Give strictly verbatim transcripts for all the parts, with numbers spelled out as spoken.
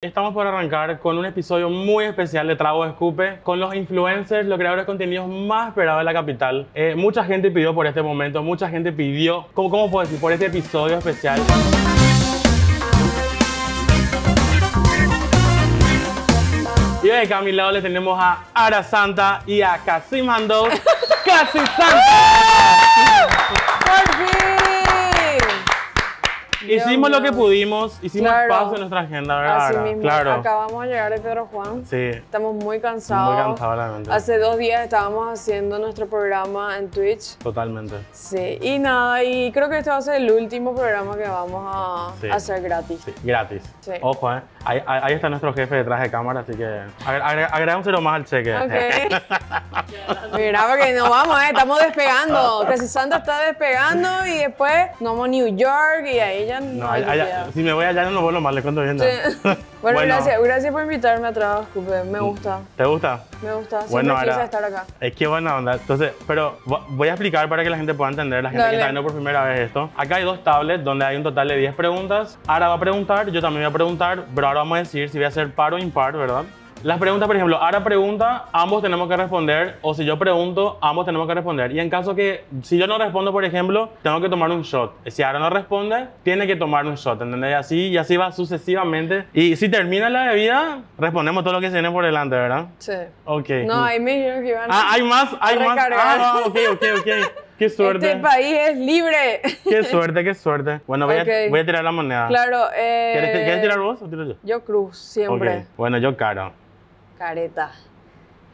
Estamos por arrancar con un episodio muy especial de Traga o Escupe con los influencers, los creadores de contenidos más esperados de la capital. Eh, mucha gente pidió por este momento, mucha gente pidió, ¿cómo, cómo puedo decir? Por este episodio especial. Y de acá a mi lado le tenemos a Ara Santa y a Kasisantas. ¡Kasisantas! Hicimos lo que pudimos, hicimos claro. Paso en nuestra agenda, ¿verdad? Así mismo, claro. Acabamos de llegar de Pedro Juan. Sí. Estamos muy cansados. Muy cansados, realmente. Hace dos días estábamos haciendo nuestro programa en Twitch. Totalmente. Sí, y nada, y creo que este va a ser el último programa que vamos a sí. hacer gratis. Sí, gratis. Sí. Ojo, ¿eh? Ahí, ahí está nuestro jefe detrás de cámara, así que agrega un cero más al cheque. Ok. Mira, porque nos vamos, ¿eh? Estamos despegando. Kasisantas está despegando y después nos vamos a New York y ahí ya no, no allá, allá, si me voy allá no lo vuelvo más, le cuento bien. Sí. Bueno, bueno, gracias, gracias por invitarme a Traga o Escupe, me gusta. ¿Te gusta? Me gusta, siempre bueno, quise estar acá. Es que buena onda, entonces, pero voy a explicar para que la gente pueda entender, la gente Dale. que está viendo por primera vez esto. Acá hay dos tablets donde hay un total de diez preguntas. Ara va a preguntar, yo también voy a preguntar, pero ahora vamos a decir si voy a hacer par o impar, ¿verdad? Las preguntas, por ejemplo, Ara pregunta, ambos tenemos que responder, o si yo pregunto, ambos tenemos que responder. Y en caso que, si yo no respondo, por ejemplo, tengo que tomar un shot. Si Ara no responde, tiene que tomar un shot, ¿entendés? Y así, y así va sucesivamente. Y si termina la bebida, respondemos todo lo que se viene por delante, ¿verdad? Sí. Ok. No, ahí me dijeron que iban a Ah, hay más, hay más. Ah, ok, ok, ok. ¡Qué suerte! ¡Este país es libre! ¡Qué suerte, qué suerte! Bueno, voy, okay. a, voy a tirar la moneda. Claro, eh... ¿Quieres, ¿Quieres tirar vos o tiro yo? Yo cruz, siempre. Okay. Bueno, yo caro. Careta.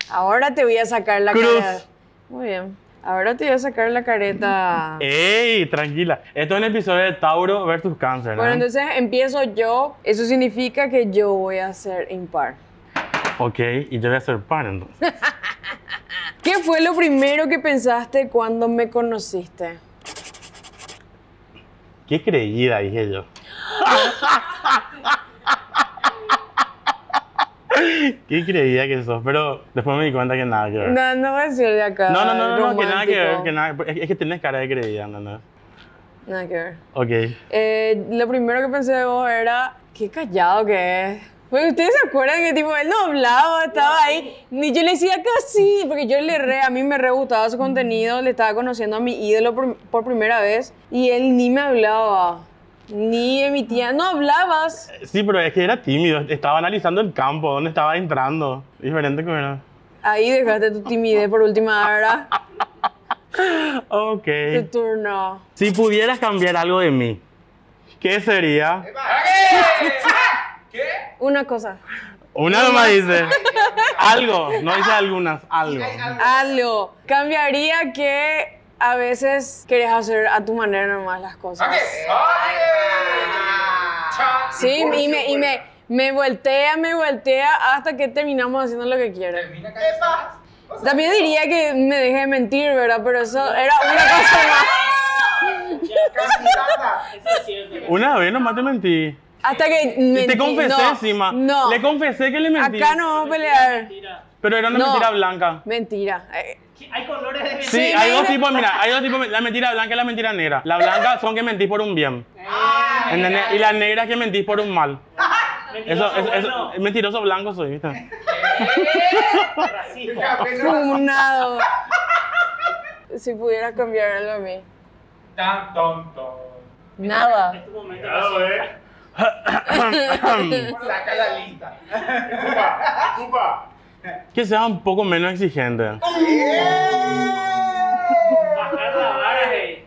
Ahora te voy a sacar la cruz. Careta. Muy bien. Ahora te voy a sacar la careta. ¡Ey! Tranquila. Esto es un episodio de Tauro versus Cáncer, ¿no? Bueno, entonces empiezo yo. Eso significa que yo voy a ser impar. Ok, y yo voy a ser par, entonces. ¿Qué fue lo primero que pensaste cuando me conociste? Qué creída, dije yo. Qué creída que sos, pero después me di cuenta que nada que ver. No, no voy a decir de acá. No, no, no, no, que nada que ver. Que nada, es que tenés cara de creída, no, no. Nada que ver. Ok. Eh, lo primero que pensé de vos era, qué callado que es. ¿Ustedes se acuerdan que tipo él no hablaba, estaba ahí? Ni yo le decía casi, porque yo le re, a mí me re gustaba su contenido, le estaba conociendo a mi ídolo por, por primera vez y él ni me hablaba, ni emitía, no hablabas. Sí, pero es que era tímido, estaba analizando el campo, dónde estaba entrando, diferente que era. Ahí dejaste tu timidez por última hora. Ok. Tu turno. Si pudieras cambiar algo de mí, ¿qué sería? ¿Qué? Una cosa. Una nomás dice. Algo. No dice algunas. Algo. Algo. Cambiaría que a veces querés hacer a tu manera nomás las cosas. Sí, y me, y me, me voltea, me voltea hasta que terminamos haciendo lo que quiero. También diría que me dejé de mentir, ¿verdad? Pero eso era una cosa más. Una vez nomás te mentí. Hasta que mentí. Te confesé no, encima. No. Le confesé que le mentí. Acá no vamos a pelear. Mentira. Pero era una no. mentira blanca. Mentira. Hay colores de mentira. Sí, hay dos tipos, mira, hay dos tipos. La mentira blanca y la mentira negra. La blanca son que mentís por un bien. Ah, y la negra es que mentís por un mal. Mentiroso, eso, eso, bueno. eso, mentiroso blanco soy, ¿viste? Fumunado. Si pudieras cambiar algo a mí. Tan tonto. Nada. Es tu momento. Saca la lista. Cuba, Cuba. Que sea un poco menos exigente. Bajar la vara, hey.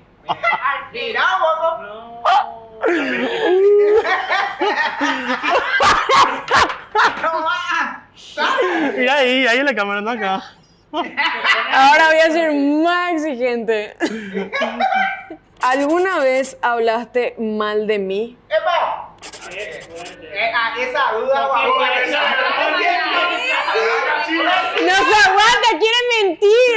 Mira, guapo. Mira ahí, ahí en la cámara, no acá. Ahora voy a ser más exigente. ¿Alguna vez hablaste mal de mí? ¡Epa! Esa duda, no se aguanta, quiere mentir.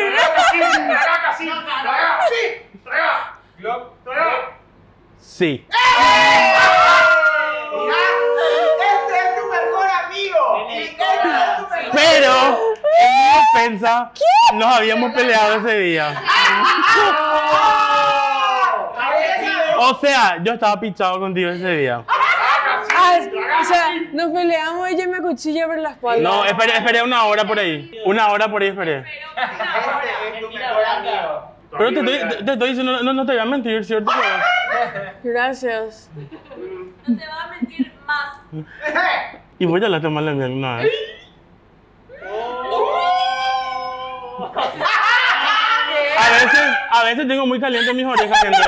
Sí. Este es tu mejor amigo. Pero, en mi defensa, nos habíamos peleado ese día. O sea, yo estaba pichado contigo ese día. peleas. O sea, nos peleamos, ella me acuchilla por la espalda. No, esperé, esperé una hora por ahí. Una hora por ahí esperé. Pero te estoy, te estoy diciendo, no, no te voy a mentir, ¿cierto? Gracias. No te vas a mentir más. Y voy a la tomar la miel una vez. A veces, a veces tengo muy caliente mis orejas, gente.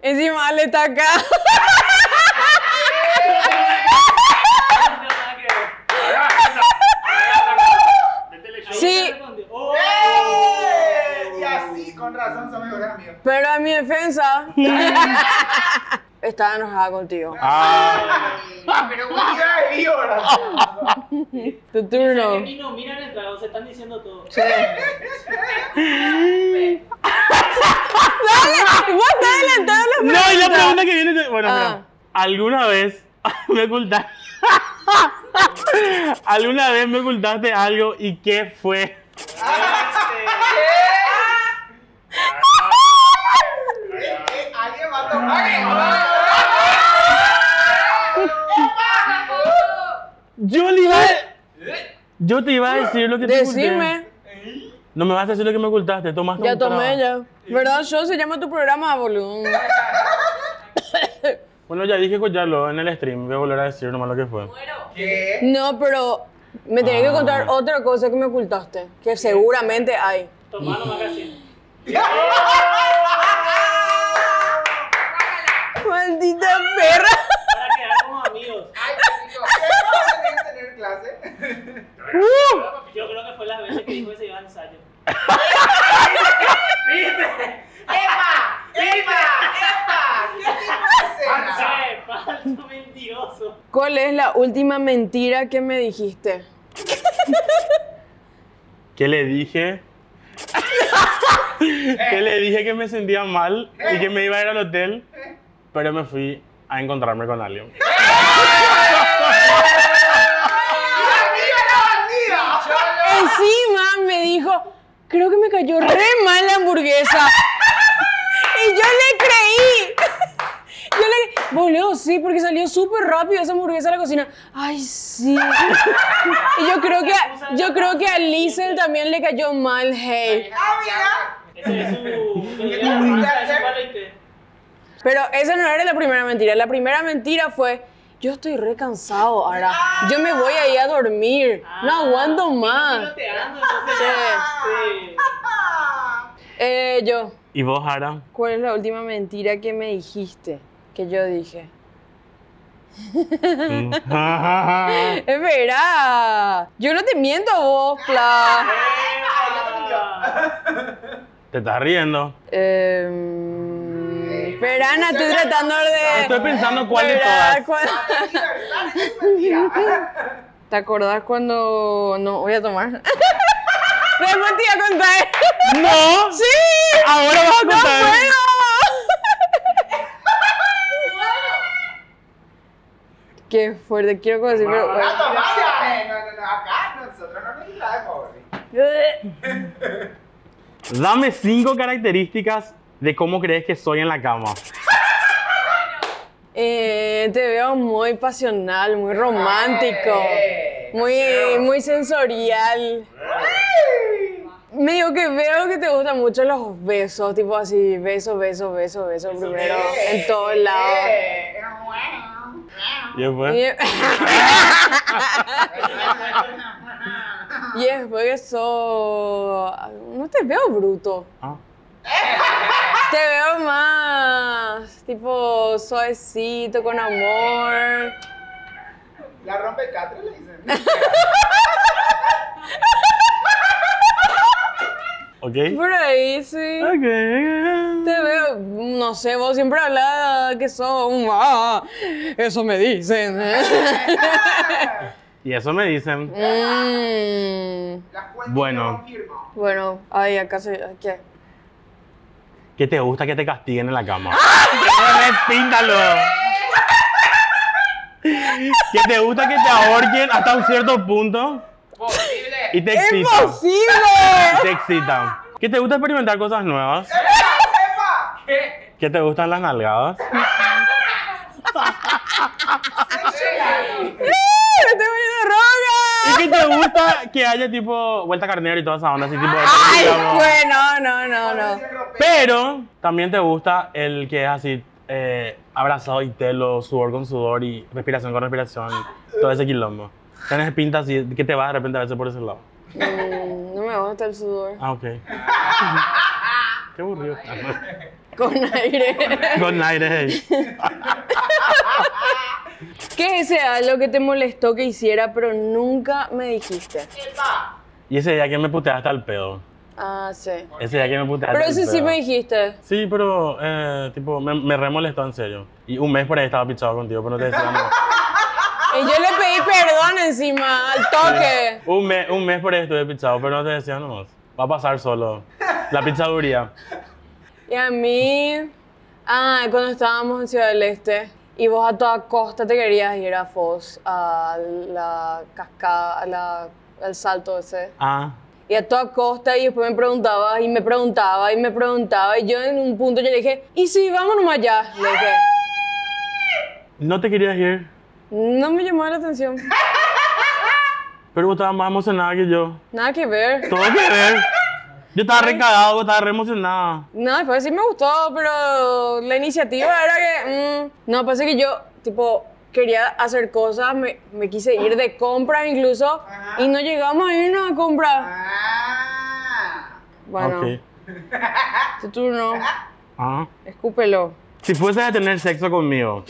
Encima Ale está acá. Sí. Y así, con razón, son mejores amigos. Pero en mi defensa, estaba enojada contigo. Ah. Pero vos ya de víbora. Tu turno. Ni nos miran el trago, se están diciendo todo. Sí. Dale, vos estás adelantado a las preguntas. No, y la pregunta que viene... Bueno, ah. Pero, ¿alguna vez me ocultaste? ¿Alguna vez me ocultaste algo y qué fue? ¿Alguien va a tomar? Yo le iba a... Yo te iba a decir lo que te oculté. Decime. No me vas a decir lo que me ocultaste, tomaste ya un trago. Ya tomé ya. ¿Verdad, yo? Se llama tu programa, boludo. Bueno, ya dije escucharlo en el stream. Voy a volver a decir nomás lo que fue. ¿Qué? No, pero me tenés ah. que contar otra cosa que me ocultaste. Que ¿Qué? Seguramente hay. Tomá nomás casi. ¡Maldita perra! Para quedar como amigos. Ay, ¿qué no tener clase? Yo creo que fue las veces que dijo que se iba a ensayo. ¿Viste? ¡Epa! ¡Epa! ¡Epa! ¡Qué falso mentiroso! ¿Cuál es la última mentira que me dijiste? ¿Qué le dije? Que le dije que me sentía mal y que me iba a ir al hotel, pero me fui a encontrarme con alguien. Encima me dijo, creo que me cayó re mal la hamburguesa. Y yo le creí. Yo le creí, boludo, sí, porque salió súper rápido esa hamburguesa a la cocina. Ay, sí. Y yo creo que, yo creo que a Liesel también le cayó mal, hey. Ah, mira. Ese es su... Pero esa no era la primera mentira. La primera mentira fue, yo estoy re cansado ahora. Yo me voy a ir a dormir. Ah, no aguanto más. Sí. Sí. Eh, yo. ¿Y vos, Ara? ¿Cuál es la última mentira que me dijiste? Que yo dije. Espera. Yo no te miento a vos, Pla. ¿Te estás riendo? Eh... Espera, Ana, estoy tratando de... Estoy pensando cuál de todas. Cuál... ¿Te acordás cuando...? No, voy a tomar. Después te iba a contar. ¡No! ¡Sí! ¡Ahora vas a contar! ¡No puedo! Qué fuerte, quiero conocer, pero... No, no, no, acá nosotros no nos quitamos, pobre. Dame cinco características de cómo crees que soy en la cama. Eh, te veo muy pasional, muy romántico, muy, muy sensorial. Me digo que veo que te gustan mucho los besos, tipo así, beso, beso, beso, beso primero, en todos lados. Y después... Y después eso... No te veo bruto. Ah. Te veo más, tipo, suavecito, con amor. La rompe catre le dicen. ¿Ok? Por ahí, sí. Ok. Te veo, no sé, vos siempre hablás que son, ah, eso me dicen. Y eso me dicen. Mm. Bueno. Bueno, ahí acá se, aquí. ¿Qué te gusta que te castiguen en la cama? ¡Ah! ¡Píntalo! ¿Qué te gusta que te ahorquen hasta un cierto punto? ¡Posible! Y te excitan. ¡Imposible! Y te excitan. ¿Qué te gusta experimentar cosas nuevas? ¡Epa! ¿Qué? ¿Qué te gustan las nalgadas? ¡No tengo ni de roga! ¿Y que te gusta que haya tipo vuelta carnero y toda esa onda así tipo? Ay, bueno, no, no, no. Pero también te gusta el que es así eh, abrazado y telo, sudor con sudor y respiración con respiración, todo ese quilombo. Tienes pinta así que te vas de repente a veces por ese lado. Mm, no me gusta el sudor. Ah, ok. Qué aburrido. Con aire. Con aire. ¿Qué sea lo que te molestó que hiciera, pero nunca me dijiste? Y ese día que me puteaste al pedo. Ah, sí. Ese día que me puteaste al pedo. Pero ese sí me dijiste. Sí, pero eh, tipo, me, me re molestó en serio. Y un mes por ahí estaba pichado contigo, pero no te decía nada. Y yo le pedí perdón encima, al toque. Sí. Un, mes, un mes por ahí estuve pichado, pero no te decía nada. Va a pasar solo. La pichaduría. Y a mí... Ah, cuando estábamos en Ciudad del Este y vos a toda costa te querías ir a Foz, a la cascada, a la, al salto ese. Ah. Y a toda costa y después me preguntabas y me preguntaba y me preguntaba y yo en un punto yo le dije, ¿y si vamos nomás allá? Le dije. ¿No te querías ir? No me llamaba la atención. Pero vos estabas más emocionada que yo. Nada que ver. Todo que ver. Yo estaba re cagado, estaba re emocionada. No, después sí me gustó, pero la iniciativa era que... Mmm, no, pasa que yo, tipo, quería hacer cosas, me, me quise ir de compras incluso, ah. y no llegamos a irnos a compras. Ah. Bueno. Okay. Tu turno. Ah. Escúpelo. Si fueses a tener sexo conmigo...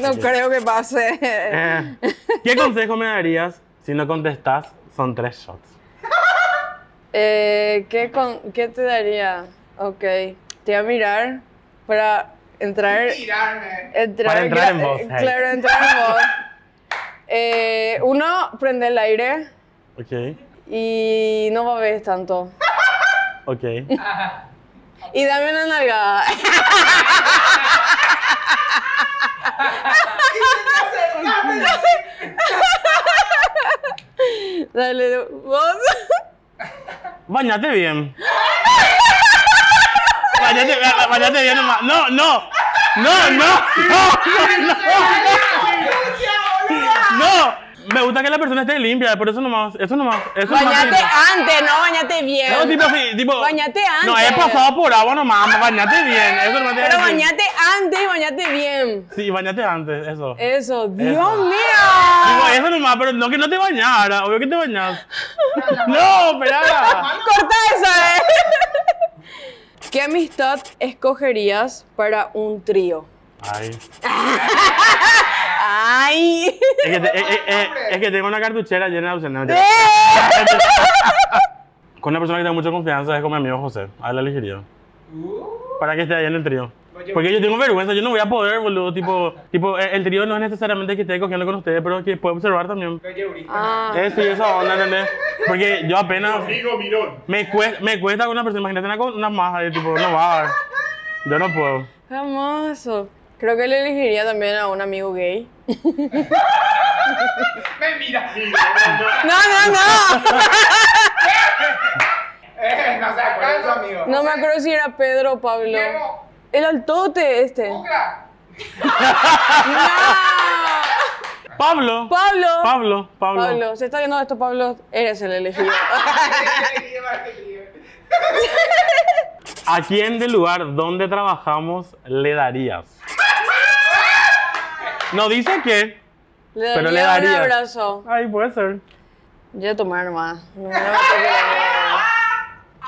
No okay. creo que pase. Eh, ¿Qué consejo me darías si no contestas? Son tres shots. Eh, ¿qué, con, ¿Qué te daría? Ok, te voy a mirar para entrar... Mirarme. Entrar, para entrar en vos. Claro, hey. entrar en vos. Eh, uno, prende el aire. Ok. Y no va a ver tanto. Ok. Y dame una nalgada. Dale, vos... Bañate bien. Bañate, bañate bien nomás. No, no. No, no. No, no. No. Me gusta que la persona esté limpia, por eso nomás. Eso nomás. Eso bañate nomás antes, no bañate bien. No, tipo así, tipo. Bañate antes. No, he pasado por agua nomás. Bañate bien. Eso nomás Pero bañate bien. antes y bañate bien. Sí, bañate antes, eso. Eso, Dios eso. mío. Digo, eso nomás, pero no que no te bañara. Obvio que te bañas. No, espera. Corta esa, ¿eh? ¿Qué amistad escogerías para un trío? Ay. Ay. Es que, te, es, es, es que tengo una cartuchera llena de opciones. ¡Eh! Con una persona que tengo mucha confianza es con mi amigo José. A él la elegiría. Para que esté allá en el trío. Porque yo tengo vergüenza, yo no voy a poder, boludo. Tipo, tipo el trío no es necesariamente que esté cogiendo con ustedes, pero que pueda observar también. Ah. Eh, sí, esa onda, ¿entendés? Porque yo apenas... Me cuesta, me cuesta una persona, imagínate una, una maja de tipo, no va. Yo no puedo. Hermoso. Creo que le elegiría también a un amigo gay. Me mira. No, no, no. eh, no se acuerda, amigo. No me acuerdo si era Pedro o Pablo. El altote este. ¡Ucra! ¡No! Pablo. Pablo. Pablo. Pablo. Pablo. Se está viendo esto, Pablo. Eres el elegido. ¿A quién del lugar donde trabajamos le darías? No dice qué, le daría, pero le daría. Un abrazo. Ay, puede ser. Yo voy a tomar nomás. No me voy a tocar.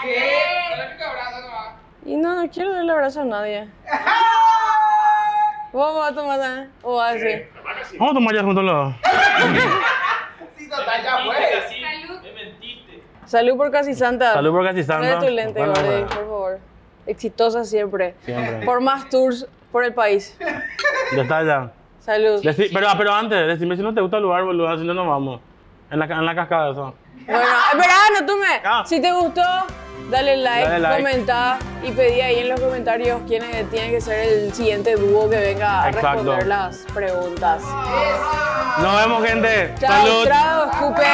¿Qué? Y no, no quiero darle abrazo a nadie. ¿Vos vas a tomar nada? ¿O vas así? Vamos a tomar ya juntos los. Sí, total, ya fue. Salud. Me mentiste. Salud por Kasisantas. Salud por Kasisantas. Trae tu lente, Gordy, por favor. Exitosa siempre. Siempre. Por más tours por el país. Ya está, ya. Salud. Deci pero, pero antes, decime si no te gusta el lugar, boludo, si no nos vamos. En la, en la cascada, eso. Bueno, espera, no tú me. Ah. Si te gustó, dale like, dale like, comenta y pedí ahí en los comentarios quiénes tiene que ser el siguiente dúo que venga a Exacto. responder las preguntas. Nos vemos, gente. Chao, Salud. Traga o Escupe.